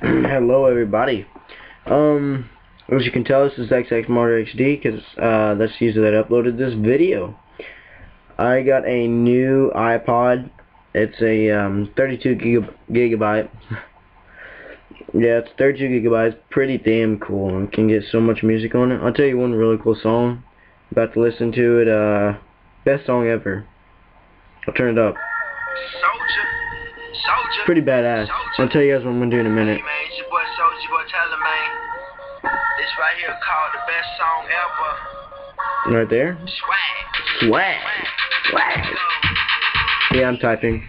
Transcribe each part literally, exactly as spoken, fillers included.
Hello everybody. Um, as you can tell, this is X X Martyr X D because uh, that's the user that uploaded this video. I got a new iPod. It's a um, thirty-two gigabyte. Yeah, it's thirty-two gigabytes. Pretty damn cool. You can get so much music on it. I'll tell you one really cool song. About to listen to it. Uh, best song ever. I'll turn it up. It's pretty badass. I'll tell you guys what I'm gonna do in a minute. Right there. Swag. Swag. Swag. Yeah, I'm typing.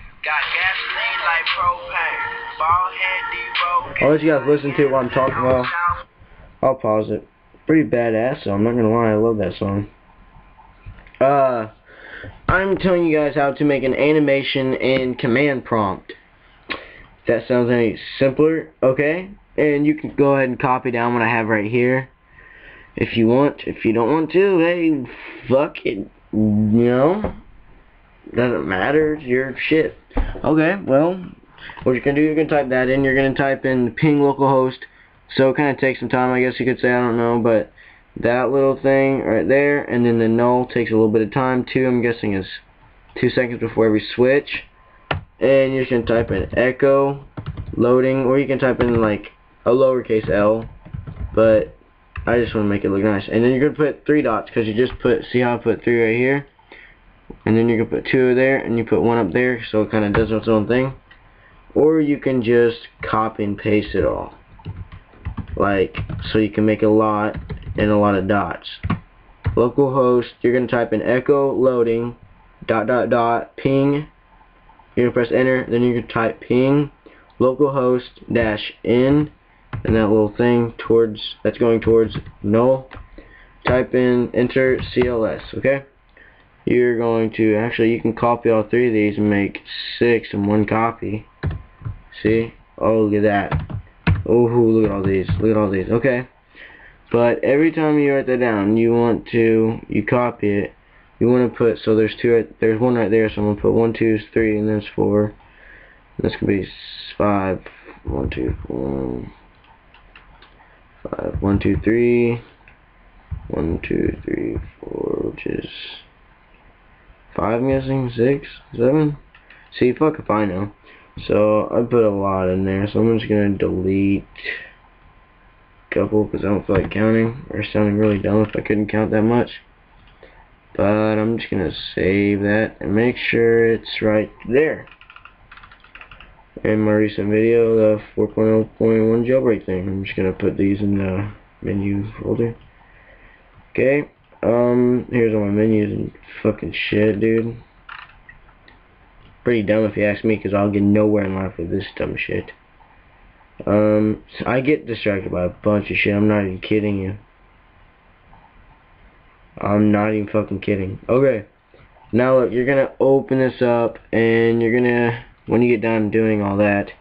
I'll let you guys listen to it while I'm talking. Well, I'll pause it. Pretty badass, so I'm not gonna lie, I love that song. Uh, I'm telling you guys how to make an animation in Command Prompt. If that sounds any simpler, okay? And you can go ahead and copy down what I have right here if you want. If you don't want to, hey, fuck it. You know? Doesn't matter. It's your shit. Okay, well, what you're going to do, you're going to type that in. You're going to type in ping localhost. So it kind of takes some time, I guess you could say. I don't know, but that little thing right there, and then the null takes a little bit of time too. I'm guessing is two seconds before every switch. And you can type in echo loading, or you can type in like a lowercase L, but I just want to make it look nice. And then you're gonna put three dots because you just put, see how I put three right here, and then you're gonna put two there and you put one up there, so it kind of does its own thing. Or you can just copy and paste it all, like so you can make a lot and a lot of dots. Localhost, you're gonna type in echo loading dot dot dot ping. You're gonna press enter, then you can type ping localhost dash in, and that little thing towards that's going towards null. Type in enter C L S. Okay, you're going to actually you can copy all three of these and make six in one copy. See? Oh, look at that. Oh, look at all these. Look at all these. Okay. But every time you write that down, you want to, you copy it, you want to put, so there's two, right, there's one right there, so I'm going to put one, two, three, and that's four, and this could be five, one, two, four, five, one, two, three, one, two, three, four, which is five, I'm guessing, six, seven, see, fuck if I know, so I put a lot in there, so I'm just going to delete couple because I don't feel like counting or sounding really dumb if I couldn't count that much. But I'm just gonna save that and make sure it's right there. In my recent video, the four point oh point one jailbreak thing, I'm just gonna put these in the menu folder. Okay, um, here's all my menus and fucking shit, dude. Pretty dumb if you ask me, because I'll get nowhere in life with this dumb shit. Um, so I get distracted by a bunch of shit. I'm not even kidding you. I'm not even fucking kidding. Okay. Now look, you're gonna open this up, and you're gonna, when you get done doing all that,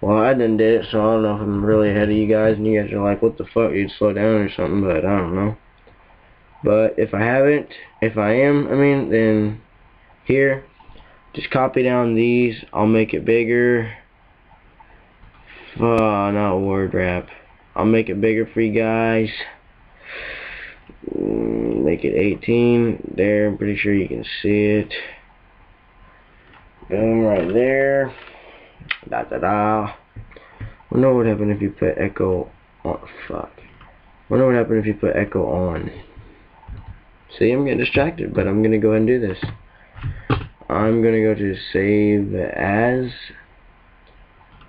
well, I done did it, so I don't know if I'm really ahead of you guys, and you guys are like, what the fuck, you'd slow down or something, but I don't know. But if I haven't, if I am, I mean, then here, just copy down these. I'll make it bigger. Oh, not word wrap. I'll make it bigger for you guys. Make it eighteen. There, I'm pretty sure you can see it. Boom, right there. Da da da. I wonder what would happen if you put echo on. Fuck. I wonder what would happen if you put echo on. See, I'm getting distracted, but I'm gonna go ahead and do this. I'm gonna go to save as.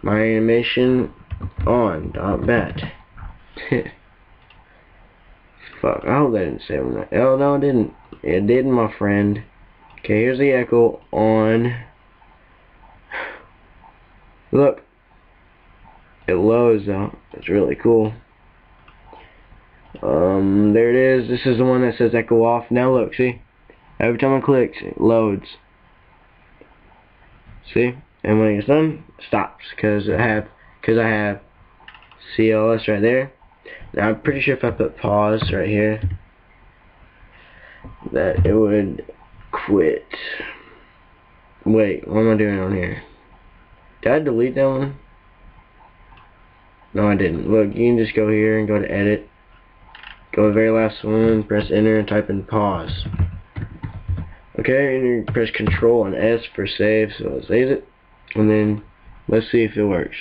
My animation on dot bat. Fuck, I hope that didn't save them. Oh no, it didn't. It didn't, my friend. Okay, here's the echo on. Look, it lows though. It's really cool. Um, there it is. This is the one that says echo off. Now look, see. Every time I click, it loads. See. And when it's done, it stops because I have because I have C L S right there. Now I'm pretty sure if I put pause right here, that it would quit. Wait, what am I doing on here? Did I delete that one? No, I didn't. Look, you can just go here and go to edit. Go to the very last one, press enter, and type in pause. Okay, and you press control and S for save, so it saves it. And then, let's see if it works.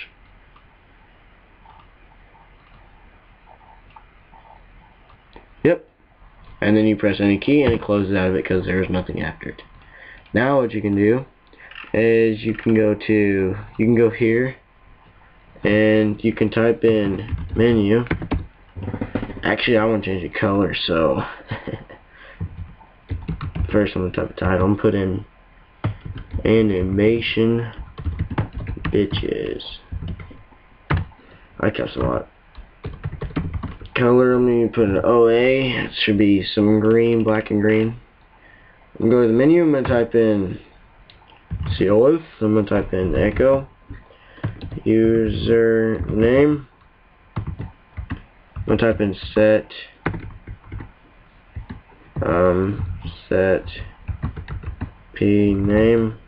Yep. And then you press any key and it closes out of it because there's nothing after it. Now what you can do is you can go to, you can go here and you can type in menu. Actually, I want to change the color, so first I'm going to type a title and put in animation bitches. I cuss a lot. Color, let me put an O A. It should be some green, black and green. I'm going to go to the menu. I'm going to type in Ceolith. I'm going to type in echo. User name. I'm going to type in set. Um, set P name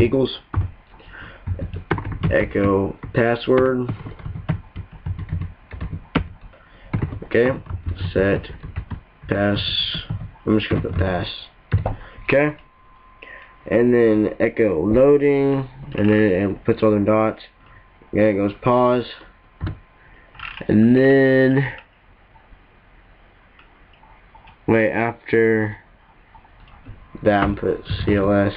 equals echo password. Okay, set, pass, I'm just going to put pass, okay, and then echo loading, and then it puts all the dots, and it goes pause, and then, wait, after that I'm put C L S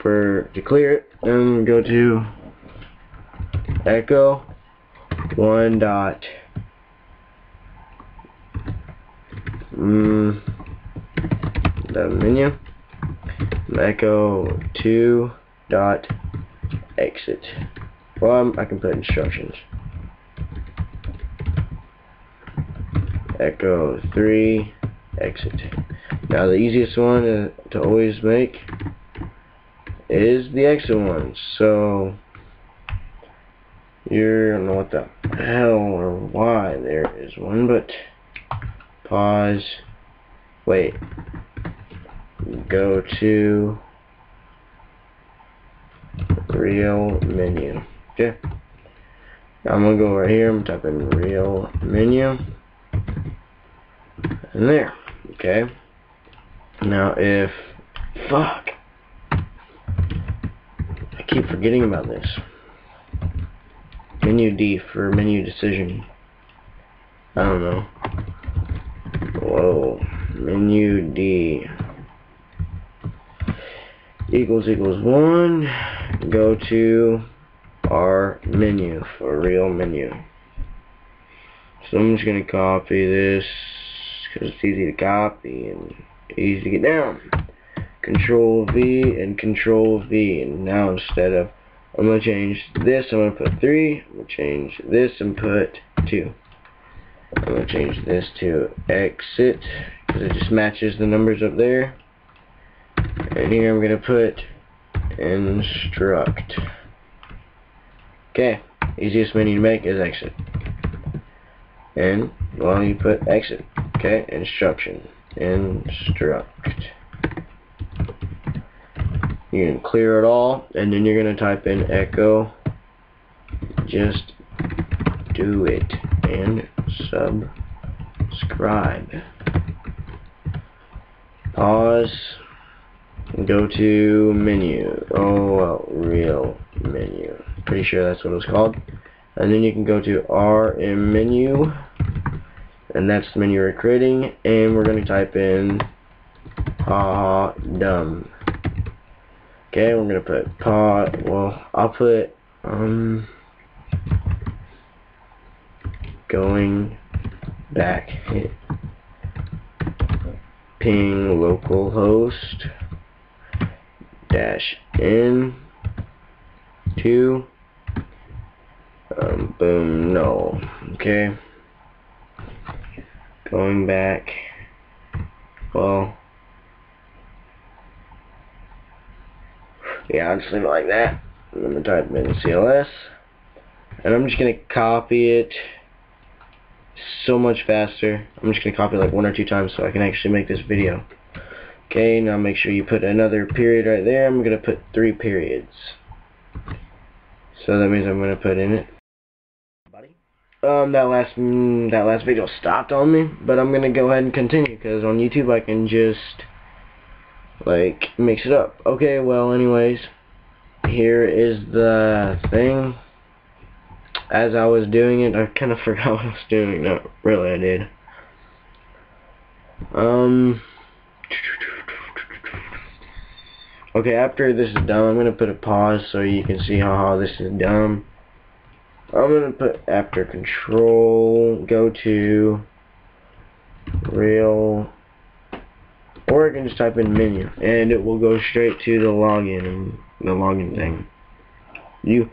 for, to clear it, and go to echo one dot. Mm, the menu echo two dot exit. Well, I can put instructions. Echo three exit. Now the easiest one to, to always make is the exit one. So you don't know what the hell or why there is one, but. Pause, wait, go to real menu. Okay, now I'm gonna go right here, I'm typing real menu, and there. Okay, now if, fuck, I keep forgetting about this, menu D for menu decision, I don't know. Whoa, menu D equals equals one, go to our menu for real menu. So I'm just going to copy this because it's easy to copy and easy to get down. Control V and Control V, and now instead of, I'm going to change this, I'm going to put three, I'm going to change this and put two. I'm going to change this to exit because it just matches the numbers up there. And here I'm going to put instruct. Okay, easiest menu to make is exit. And, well, you put exit. Okay, instruction. Instruct. You can clear it all, and then you're going to type in echo. Just do it. And subscribe. Pause. Go to menu. Oh, well, real menu. Pretty sure that's what it was called. And then you can go to R M menu, and that's the menu we're creating. And we're gonna type in "pa dumb." Okay, we're gonna put "pa." Well, I'll put um. going back, hit ping localhost dash in two um, boom no. Okay, going back, well, yeah, I'll just leave it like that. I'm gonna type in C L S and I'm just gonna copy it. So much faster. I'm just gonna copy like one or two times so I can actually make this video. Okay, now make sure you put another period right there. I'm going to put three periods. So that means I'm going to put in it. Um, that last mm, that last video stopped on me, but I'm going to go ahead and continue because on YouTube I can just, like, mix it up. Okay, well, anyways, here is the thing. As I was doing it, I kind of forgot what I was doing. No, really, I did. Um... Okay, after this is done, I'm going to put a pause so you can see how this is dumb. I'm going to put after control, go to real, or I can just type in menu, and it will go straight to the login, and the login thing. You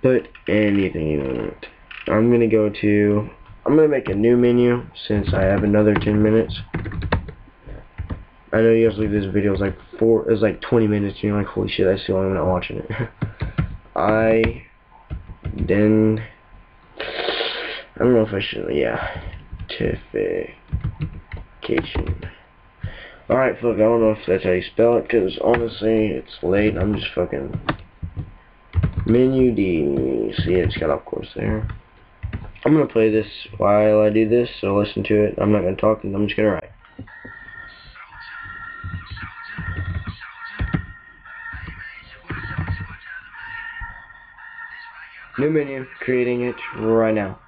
put anything you want. I'm going to go to, I'm going to make a new menu since I have another ten minutes. I know you guys leave this video is like four, it's like twenty minutes, and you're like, holy shit, that's too long, I'm not watching it. I then I don't know if I should, yeah, tification. All right, fuck, I don't know if that's how you spell it, cause honestly, it's late. I'm just fucking menu D. See, it's got off course there. I'm gonna play this while I do this, so listen to it. I'm not gonna talk, and I'm just gonna write. New menu, creating it right now.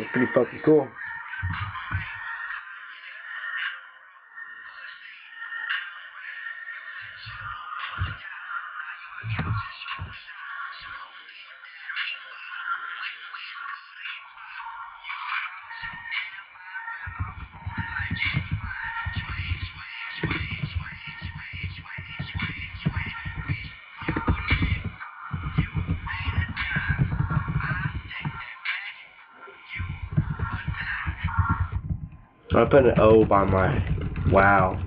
It's pretty fucking cool. I put an O by my, wow.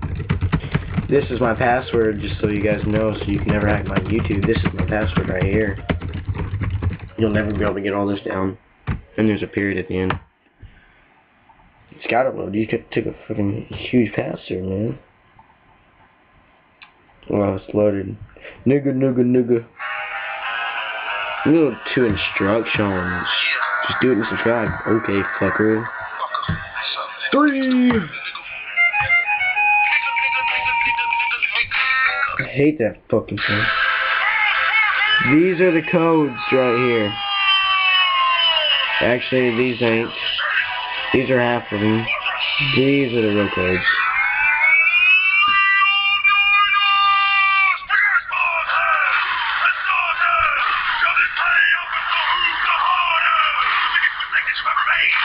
This is my password, just so you guys know, so you can never hack my YouTube. This is my password right here. You'll never be able to get all this down. And there's a period at the end. It's gotta load. You took a fucking huge pass there, man. Wow, it's loaded. Nigga, nigga, nigga. A little too instructions. Just do it and subscribe. Okay, fucker. Three. I hate that fucking thing. These are the codes right here. Actually, these ain't. These are half of them. These are the real codes.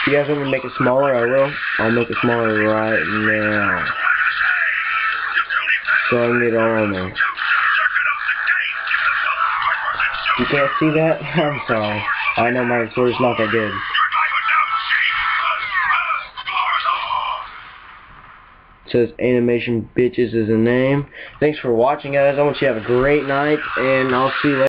you guys want me to make it smaller, I will. I'll make it smaller right now. So I can get on there. You can't see that? I'm sorry. I know my sword is not that good. It says Animation Bitches is the name. Thanks for watching, guys. I want you to have a great night, and I'll see you later.